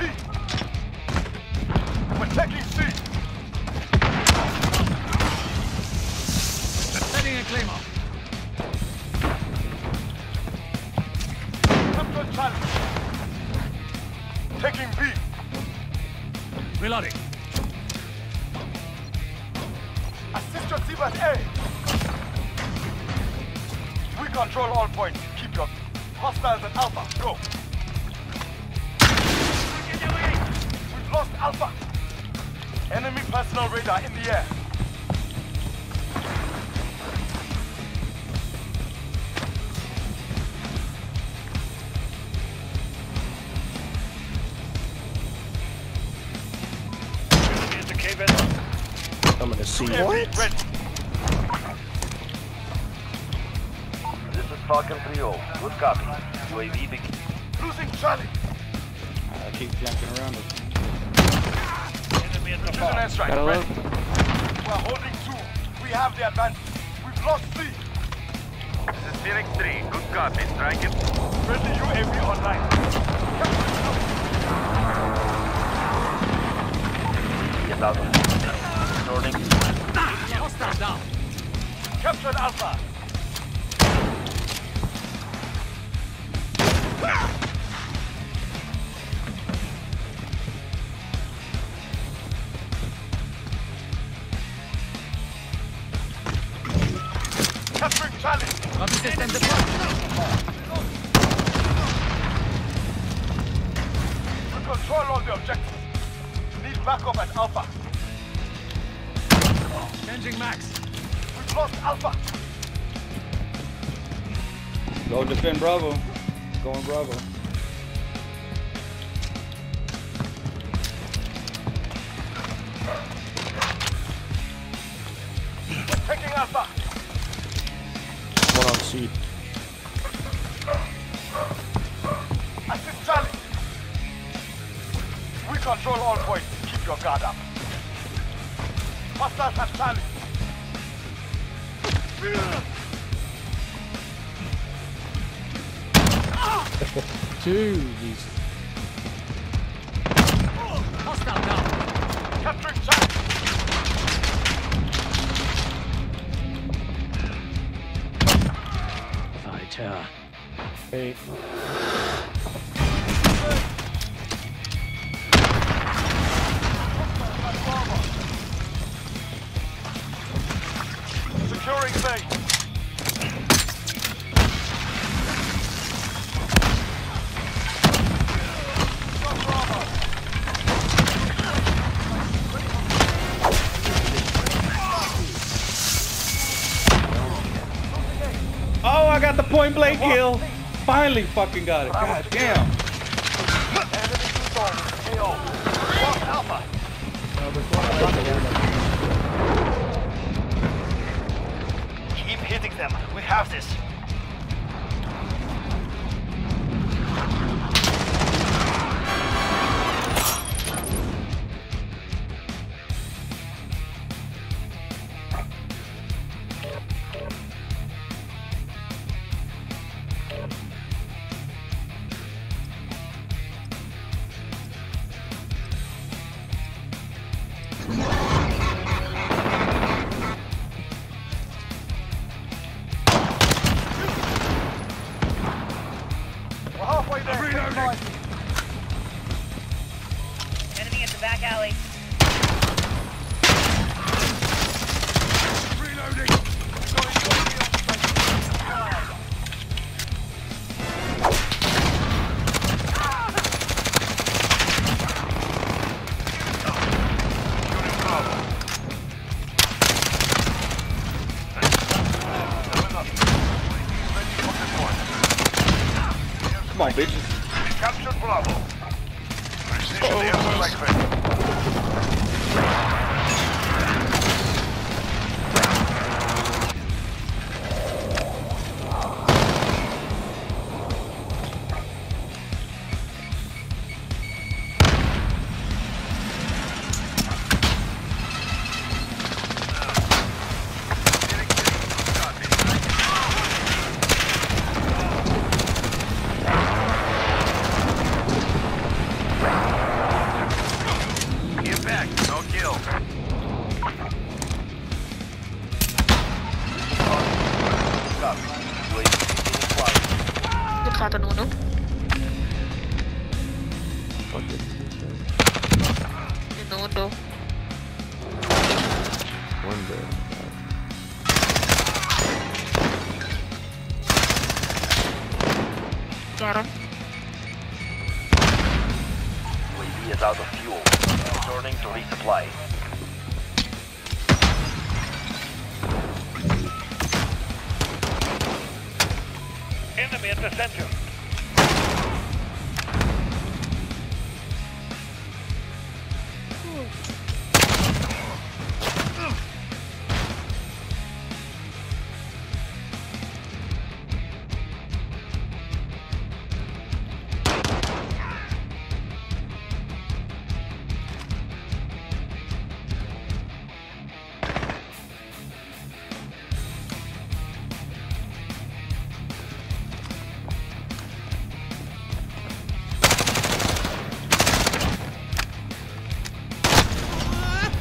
C. I'm attacking C. Setting a claim up. Capture challenge. Taking B. Reloading. Assist your team at A. We control all points. Keep your hostiles at Alpha. Go. We've lost Alpha. Enemy personal radar in the air. I'm gonna see what? This is Falcon 3-0. Good copy. UAV begin. Losing Charlie. I keep flanking around it. Enemy at the far. Airstrike. Red. We're holding two. We have the advantage. We've lost three. This is Phoenix 3. Good copy. Strike it. Friendly UAV online. Get out of here. Hostile down. Captured Alpha. Capturing Charlie. System deployed. We control all the objectives. Need backup at Alpha. Changing Max. We've lost Alpha. Go defend Bravo. Going Bravo. We're taking Alpha. One on C. Assist Charlie. We control all points. Keep your guard up. Hostiles have Charlie. Jeez. Hostile down. Capturing Charlie. I tell. Hey. Securing B. Oh, I got the point blank kill. Finally fucking got it. God damn. Hitting them. We have this. Enemy at the back alley. Reloading. Come on, bitches. Captured Bravo. Precision the airport like this. window. Window. Got him. UAV is out of fuel. Returning to resupply. Enemy at the center.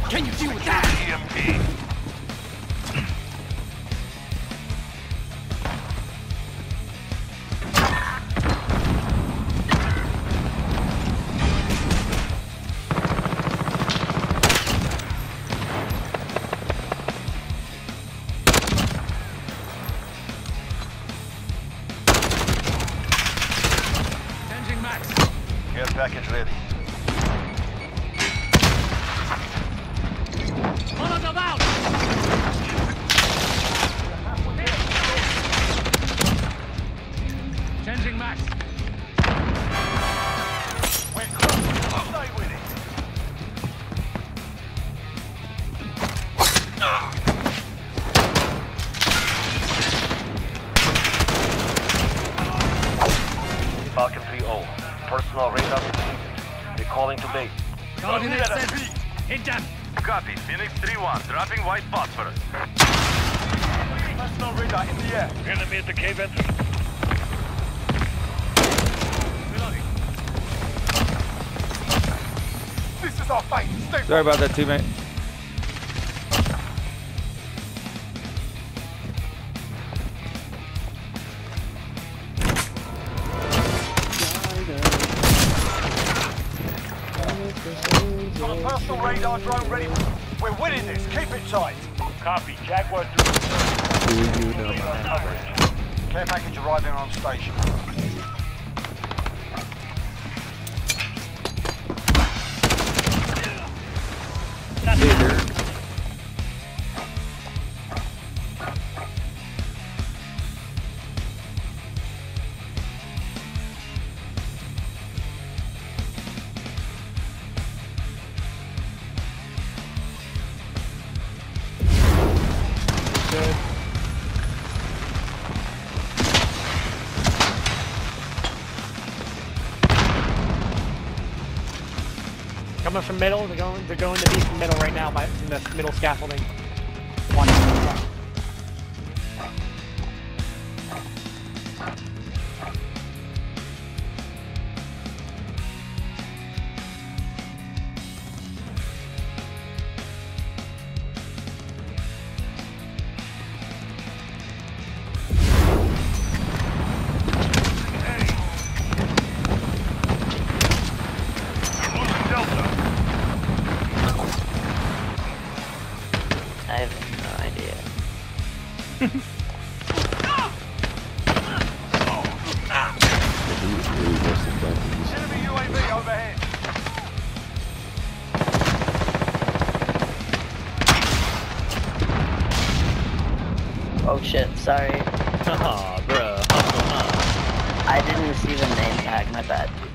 Can you deal with that? EMP. Changing max. Care package ready. Changing max. We're close. I'll die with it. Falcon 3-0. Personal radar completed. Recalling to base. Coordinates set. Hit them. Copy. Phoenix 3-1. Dropping white phosphorus. Personal radar in the air. Enemy at the cave entrance. Our fight. Sorry about that, teammate. Got a personal radar drone ready. We're winning this. Keep it tight. Copy. Jaguar through. Care package arriving on station. Coming from middle, they're going to be from middle right now by in the middle scaffolding. One. I have no idea. Enemy UAV overhead. Oh shit, sorry. Aw, oh, bro. I didn't receive a name tag, my bad.